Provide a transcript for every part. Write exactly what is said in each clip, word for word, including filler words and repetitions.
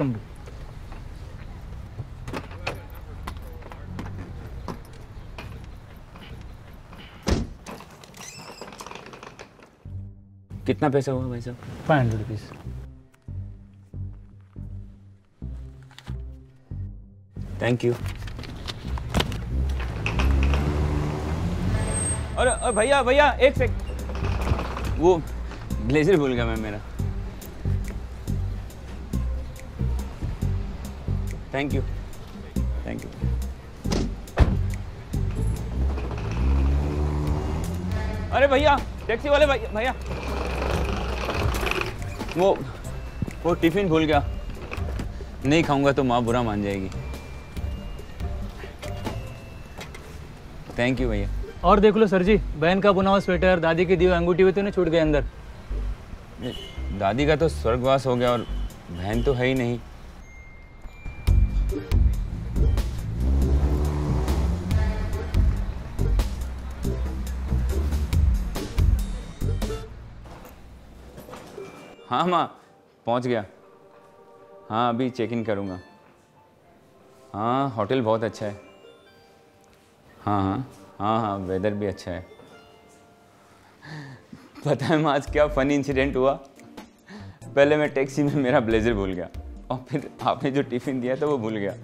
welcome to. कितना पैसा हुआ भाई साहब? Five hundred rupees. Thank you. अरे भैया भैया एक सेकंड, वो ब्लेजर भूल गया मैं मेरा। Thank you thank you. अरे भैया टैक्सी वाले भैया भैया वो वो टिफिन भूल गया, नहीं खाऊंगा तो माँ बुरा मान जाएगी। थैंक यू भैया। और देख लो सर जी, बहन का बुना हुआ स्वेटर, दादी की दी हुई अंगूठी भी तो नहीं छूट गए अंदर। दादी का तो स्वर्गवास हो गया और बहन तो है ही नहीं। हाँ माँ पहुँच गया। हाँ अभी चेक इन करूँगा। हाँ होटल बहुत अच्छा है। हाँ हाँ हाँ हाँ वेदर भी अच्छा है। पता है माँ आज क्या फनी इंसिडेंट हुआ? पहले मैं टैक्सी में मेरा ब्लेजर भूल गया और फिर आपने जो टिफ़िन दिया था वो भूल गया।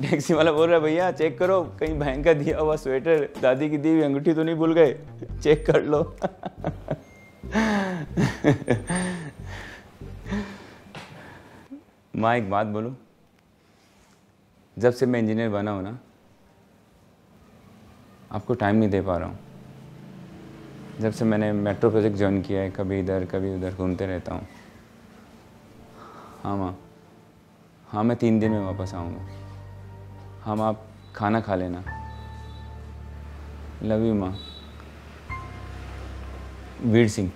टैक्सी वाला बोल रहा है भैया चेक करो कहीं बहन का दिया हुआ स्वेटर, दादी की दी हुई अंगूठी तो नहीं भूल गए, चेक कर लो। माँ एक बात बोलो, जब से मैं इंजीनियर बना हूँ ना आपको टाइम नहीं दे पा रहा हूँ। जब से मैंने मेट्रो प्रोजेक्ट ज्वाइन किया है कभी इधर कभी उधर घूमते रहता हूँ। हाँ माँ हाँ मैं तीन दिन में वापस आऊँगा। हाँ माँ आप खाना खा लेना। लव यू माँ। वीर सिंह।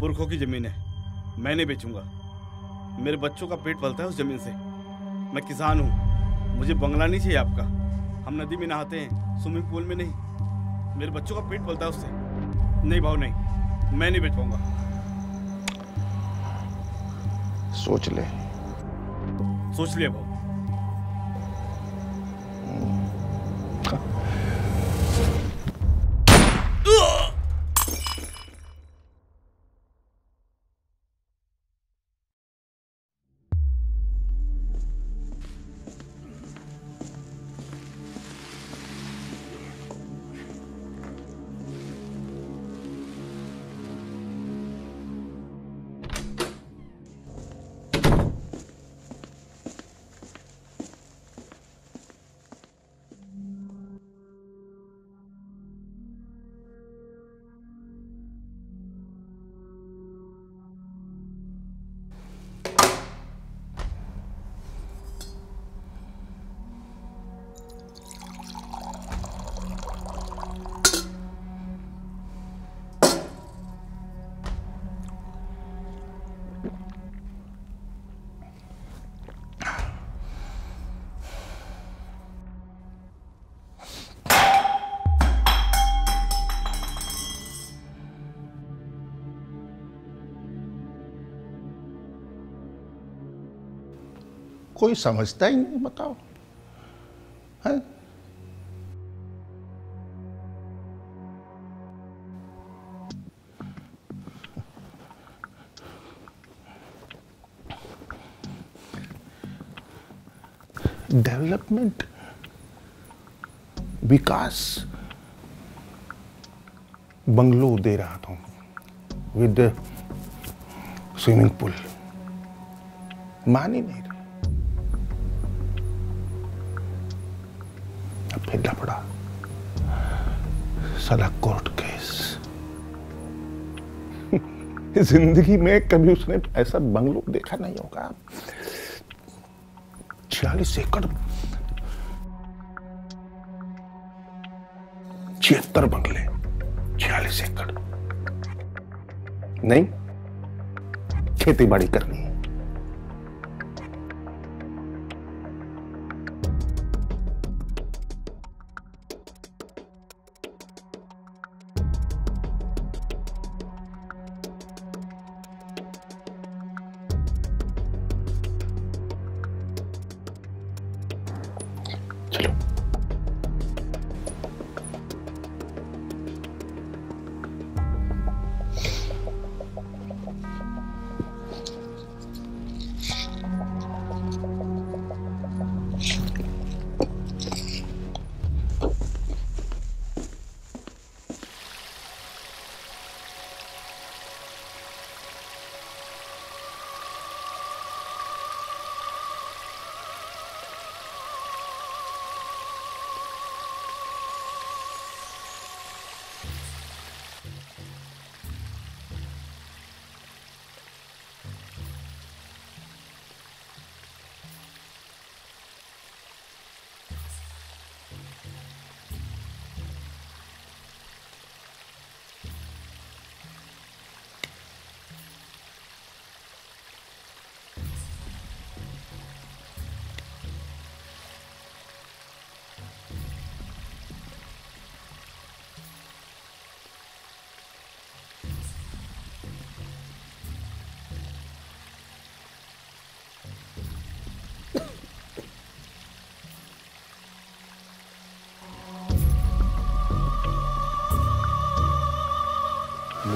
पुरखों की जमीन है, मैं नहीं बेचूंगा। मेरे बच्चों का पेट पलता है उस जमीन से। मैं किसान हूँ, मुझे बंगला नहीं चाहिए आपका। हम नदी में नहाते हैं, स्विमिंग पूल में नहीं। मेरे बच्चों का पेट पलता है उससे। नहीं भाव नहीं, मैं नहीं बेच पाऊंगा। सोच ले सोच लिया भाव। कोई समझता ही नहीं, बताओ है? डेवलपमेंट, विकास बंगलो दे रहा था विद स्विमिंग पूल, मान ही नहीं रहे। अब फिर लफड़ा साला कोर्ट केस। जिंदगी में कभी उसने ऐसा बंगलो देखा नहीं होगा। छियालीस एकड़ छिहत्तर बंगले, छियालीस एकड़ नहीं, खेती बाड़ी करनी है।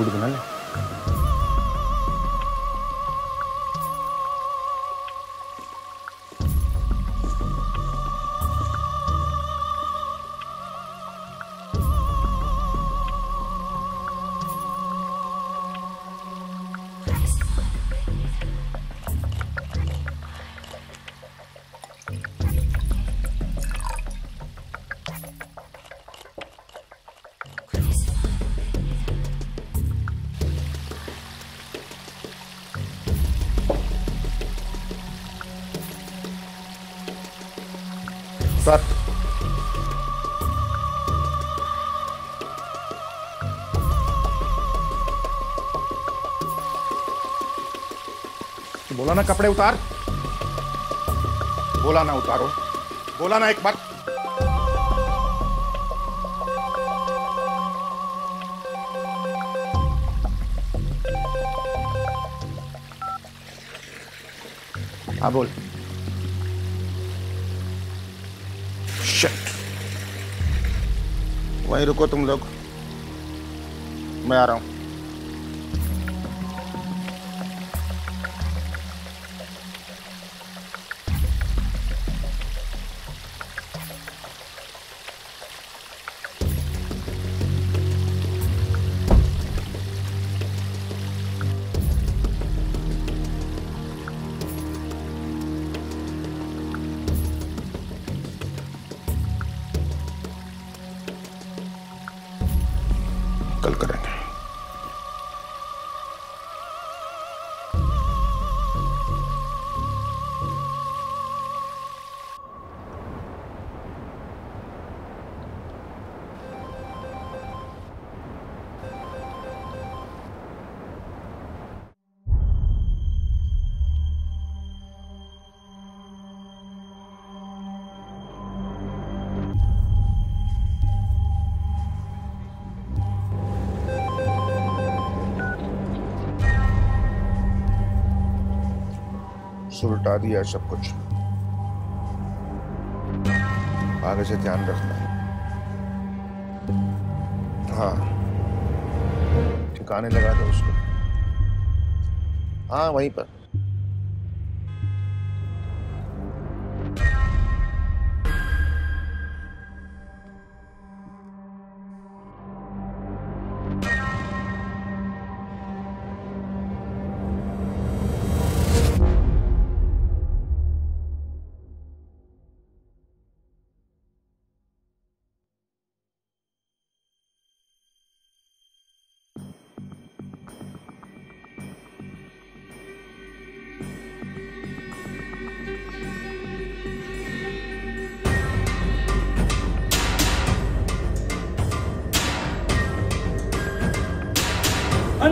बना ले। बोला ना कपड़े उतार, बोला ना उतारो, बोला ना एक बार। हाँ बोल। वहीं रुको तुम लोग, मैं आ रहा हूं। उल्टा दिया सब कुछ। आगे से ध्यान रखना। हाँ, ठिकाने लगा दो उसको। हाँ, वहीं पर।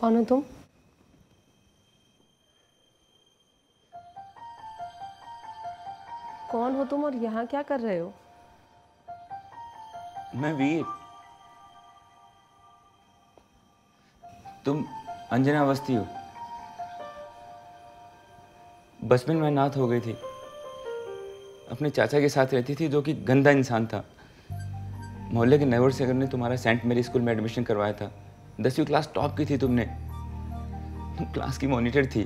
कौन हो तुम? कौन हो तुम और यहाँ क्या कर रहे हो? मैं वीर। तुम अंजना अवस्थी हो। बचपन में अनाथ हो गई थी। अपने चाचा के साथ रहती थी जो कि गंदा इंसान था। मोहल्ले के नैवर सेगर ने तुम्हारा सेंट मेरी स्कूल में एडमिशन करवाया था। दसवीं क्लास टॉप की थी तुमने। तुम क्लास की मॉनिटर थी।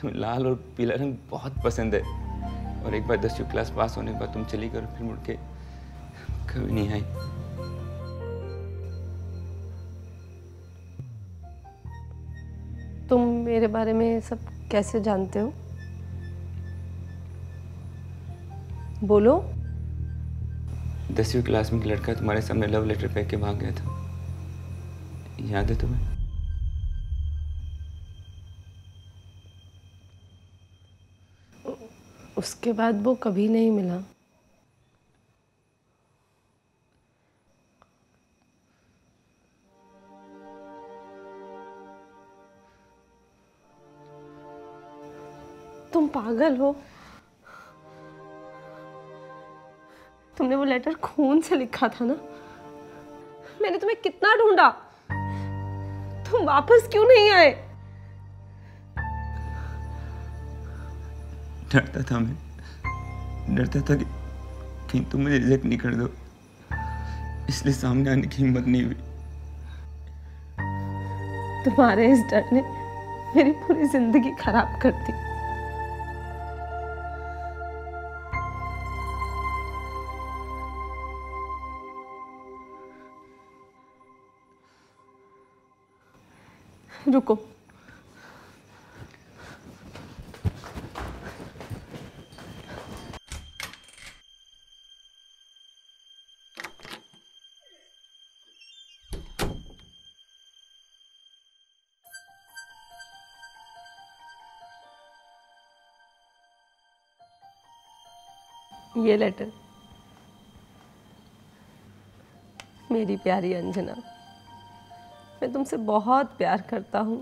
तुम्हें लाल और पीला रंग बहुत पसंद है और एक बार दसवीं क्लास पास होने के बाद तुम चली गई और फिर मुड़ के कभी नहीं आई। तुम मेरे बारे में सब कैसे जानते हो? बोलो। दसवीं क्लास में एक लड़का तुम्हारे सामने लव लेटर फेंक के भाग गया था, याद है तुम्हें? उसके बाद वो कभी नहीं मिला। तुम पागल हो। तुमने वो लेटर खून से लिखा था ना। मैंने तुम्हें कितना ढूंढा, तुम वापस क्यों नहीं आए? डरता था मैं, डरता था कि कहीं तुम मुझे रिजेक्ट नहीं कर दो, इसलिए सामने आने की हिम्मत नहीं हुई। तुम्हारे इस डर ने मेरी पूरी जिंदगी खराब कर दी। रुको, ये लेटर। मेरी प्यारी अंजना, मैं तुमसे बहुत प्यार करता हूँ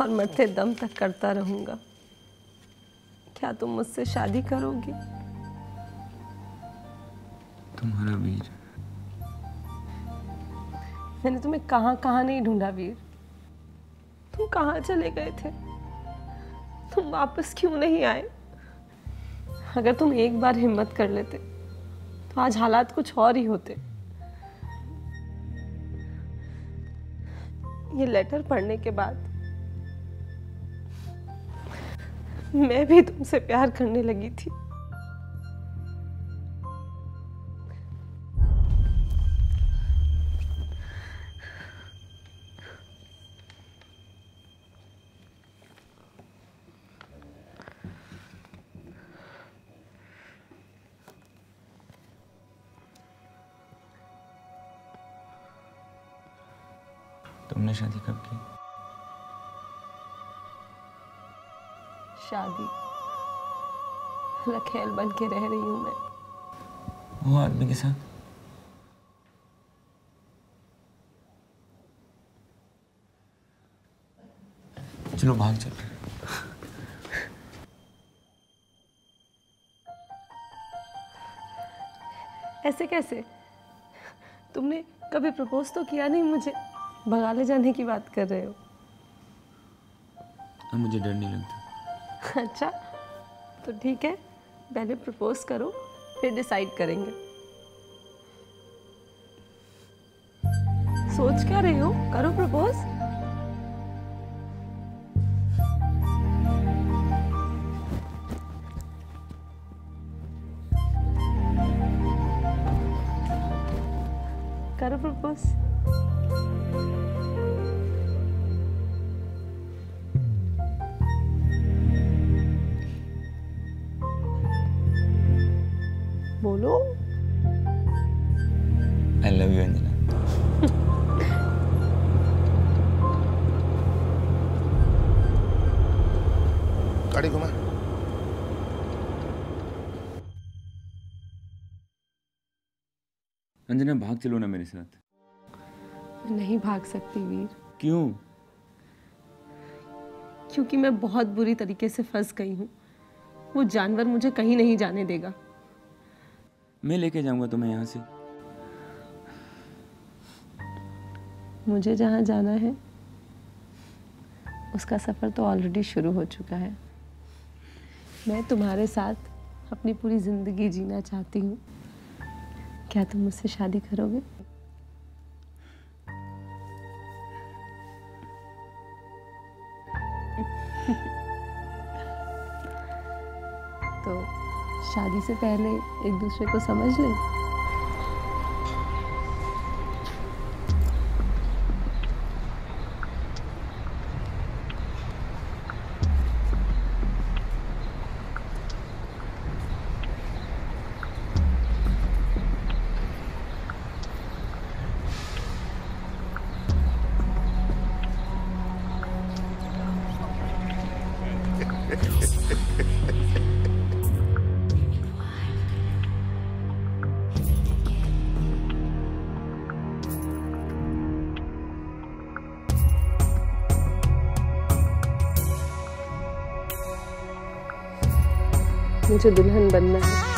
और मरते दम तक करता रहूँगा। क्या तुम मुझसे शादी करोगी? तुम्हारा वीर। मैंने तुम्हें कहाँ कहाँ नहीं ढूंढा वीर। तुम कहाँ चले गए थे? तुम वापस क्यों नहीं आए? अगर तुम एक बार हिम्मत कर लेते तो आज हालात कुछ और ही होते। ये लेटर पढ़ने के बाद मैं भी तुमसे प्यार करने लगी थी। तुमने शादी कब की? शादी लखेल बन के रह रही हूं मैं वो आदमी के साथ। चलो भाग चल। ऐसे कैसे? तुमने कभी प्रपोज तो किया नहीं, मुझे भगा ले जाने की बात कर रहे हो। अब मुझे डर नहीं लगता। अच्छा तो ठीक है, पहले प्रपोज करो फिर डिसाइड करेंगे। सोच क्या रहे हो, करो प्रपोज। करो प्रपोज। बोलो। I love you Anjana. गाड़ी घुमा। अंजना भाग चलो ना मेरे साथ। मैं नहीं भाग सकती वीर। क्यों? क्योंकि मैं बहुत बुरी तरीके से फंस गई हूँ। वो जानवर मुझे कहीं नहीं जाने देगा। मैं लेके जाऊंगा तुम्हें यहाँ से। मुझे जहाँ जाना है उसका सफ़र तो ऑलरेडी शुरू हो चुका है। मैं तुम्हारे साथ अपनी पूरी ज़िंदगी जीना चाहती हूँ। क्या तुम मुझसे शादी करोगे? तो शादी से पहले एक दूसरे को समझ लें। मुझे दुल्हन बनना है।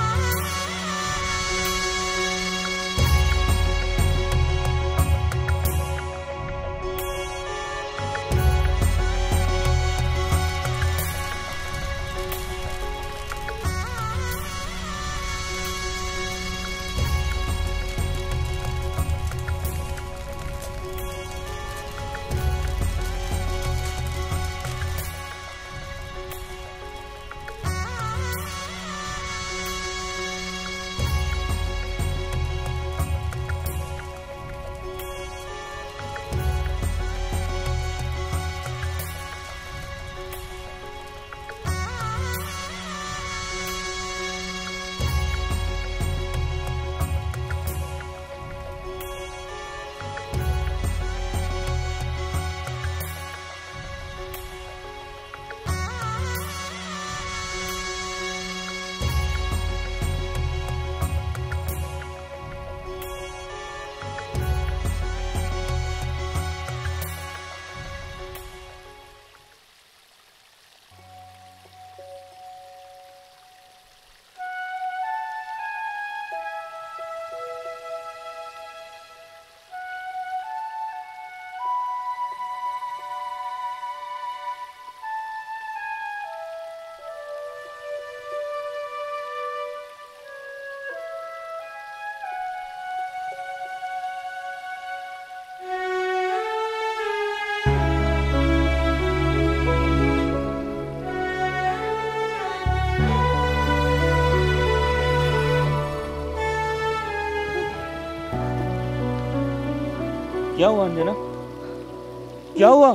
क्या हुआ अंजना? क्या हुआ?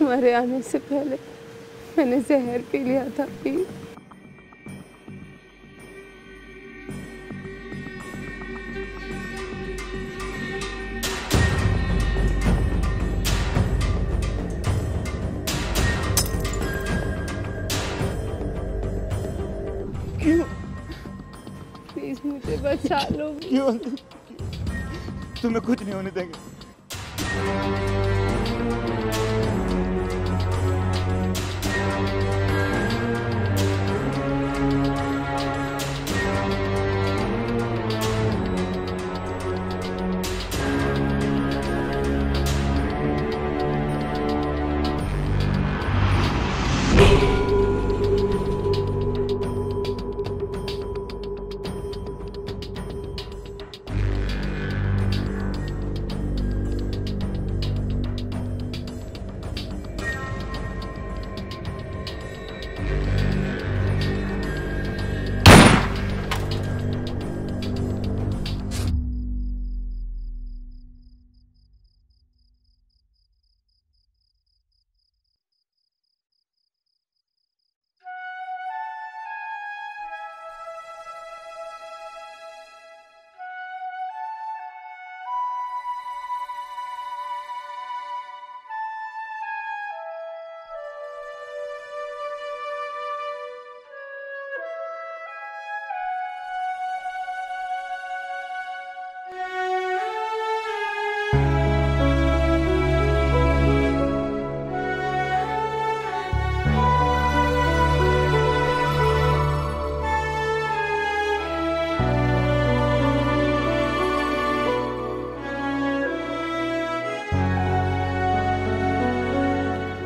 हमारे आने से पहले मैंने जहर पी लिया था। पी प्लीज मुझे बचा लो। क्यों? तुम्हें कुछ नहीं होने देंगे।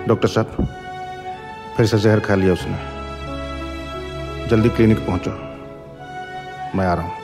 डॉक्टर साहब, फिर से जहर खा लिया उसने। जल्दी क्लिनिक पहुंचो, मैं आ रहा हूँ।